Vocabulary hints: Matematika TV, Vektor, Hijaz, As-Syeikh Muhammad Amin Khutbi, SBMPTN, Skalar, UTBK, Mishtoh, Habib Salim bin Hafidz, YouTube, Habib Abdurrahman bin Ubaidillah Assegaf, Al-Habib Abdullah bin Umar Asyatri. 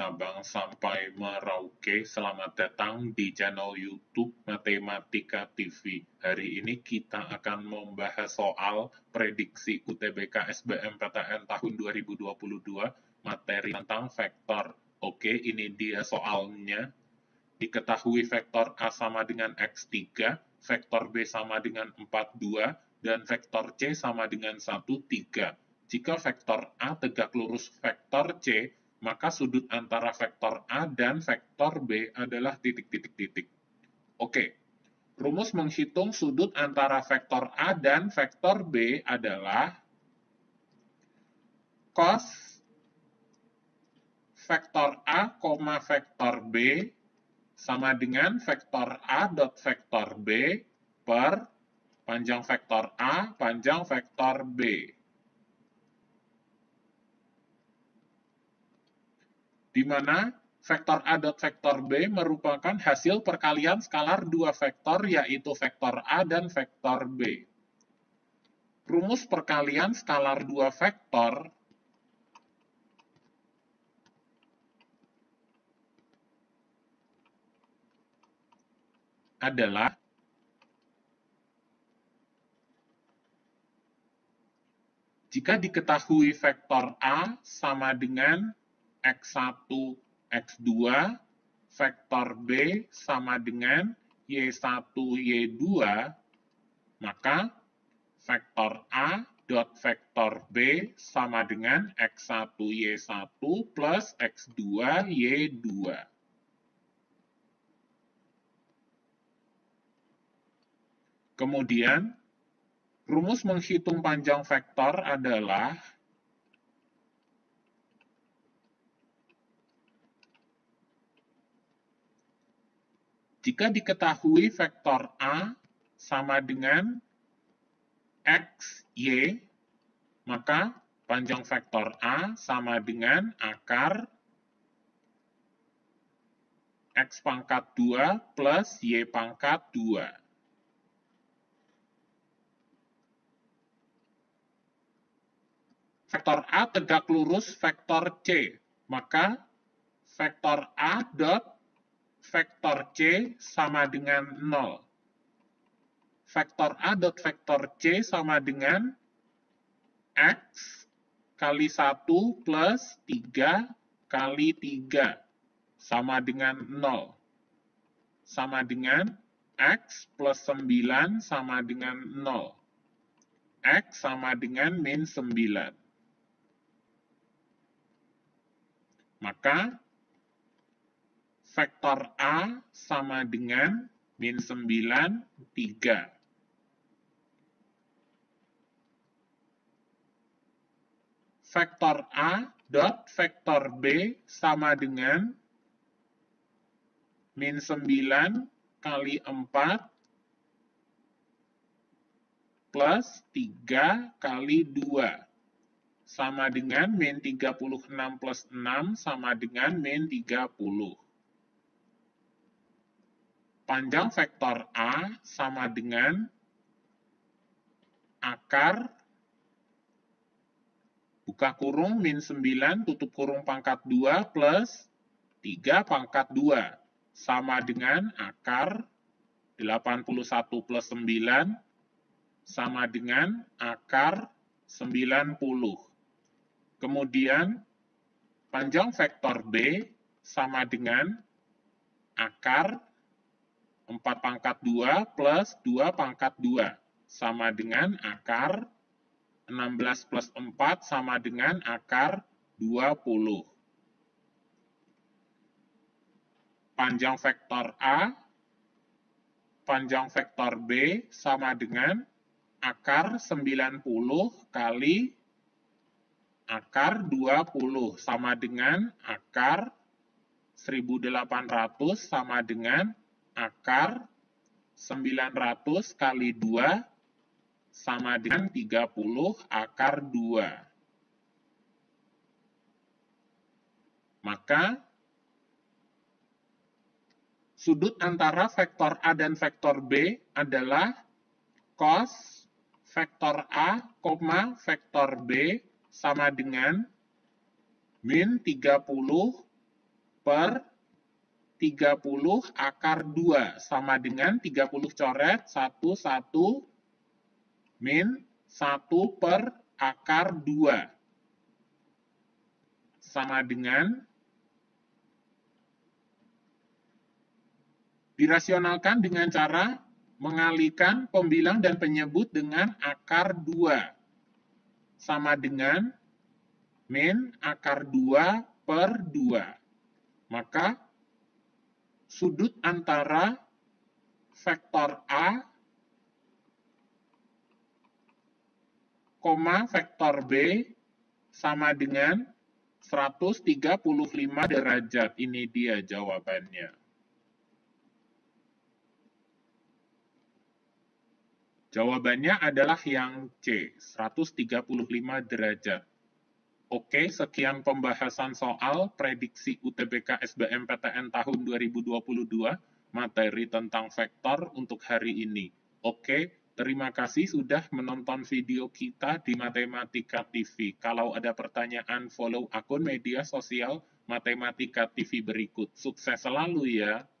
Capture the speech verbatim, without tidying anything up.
Sabang sampai Merauke. Selamat datang di channel YouTube Matematika T V. Hari ini kita akan membahas soal prediksi U T B K S B M P T N tahun dua ribu dua puluh dua, materi tentang vektor. Oke, ini dia soalnya. Diketahui vektor A sama dengan X tiga, vektor B sama dengan empat, dua, dan vektor C sama dengan satu, tiga. Jika vektor A tegak lurus vektor C, maka sudut antara vektor A dan vektor B adalah titik-titik-titik. Oke, rumus menghitung sudut antara vektor A dan vektor B adalah cos vektor A, vektor B sama dengan vektor A dot vektor B per panjang vektor A, panjang vektor B. Di mana vektor A dot vektor B merupakan hasil perkalian skalar dua vektor, yaitu vektor A dan vektor B. Rumus perkalian skalar dua vektor adalah jika diketahui vektor A sama dengan X satu, X dua, vektor B sama dengan Y satu, Y dua, maka vektor A dot vektor B sama dengan X satu, Y satu plus X dua, Y dua. Kemudian, rumus menghitung panjang vektor adalah jika diketahui vektor A sama dengan X Y, maka panjang vektor A sama dengan akar X pangkat dua plus Y pangkat dua. Vektor A tegak lurus vektor C, maka vektor A dot vektor C sama dengan nol. Vektor A dot vektor C sama dengan X kali satu plus tiga kali tiga sama dengan nol. Sama dengan X plus sembilan sama dengan nol. X sama dengan min sembilan. Maka vektor A sama dengan min sembilan, tiga. Vektor A dot vektor B sama dengan min sembilan kali empat plus tiga kali dua. Sama dengan min tiga puluh enam plus enam sama dengan min tiga puluh. Panjang vektor A sama dengan akar, buka kurung, min sembilan, tutup kurung pangkat dua, plus tiga pangkat dua, sama dengan akar delapan puluh satu plus sembilan, sama dengan akar sembilan puluh. Kemudian, panjang vektor B sama dengan akar empat pangkat dua plus dua pangkat dua, sama dengan akar enam belas plus empat, sama dengan akar dua puluh. Panjang vektor A, panjang vektor B, sama dengan akar sembilan puluh kali akar dua puluh, sama dengan akar seribu delapan ratus, sama dengan akar sembilan ratus kali dua sama dengan tiga puluh akar dua. Maka, sudut antara vektor A dan vektor B adalah cos vektor A, vektor B sama dengan min tiga puluh per tiga puluh akar dua sama dengan tiga puluh coret satu, satu min satu per akar dua sama dengan dirasionalkan dengan cara mengalihkan pembilang dan penyebut dengan akar dua sama dengan min akar dua per dua. Maka sudut antara vektor A, vektor B sama dengan seratus tiga puluh lima derajat. Ini dia jawabannya. Jawabannya adalah yang C, seratus tiga puluh lima derajat. Oke, sekian pembahasan soal prediksi U T B K S B M P T N tahun dua ribu dua puluh dua, materi tentang vektor untuk hari ini. Oke, terima kasih sudah menonton video kita di Matematika T V. Kalau ada pertanyaan, follow akun media sosial Matematika T V berikut. Sukses selalu ya!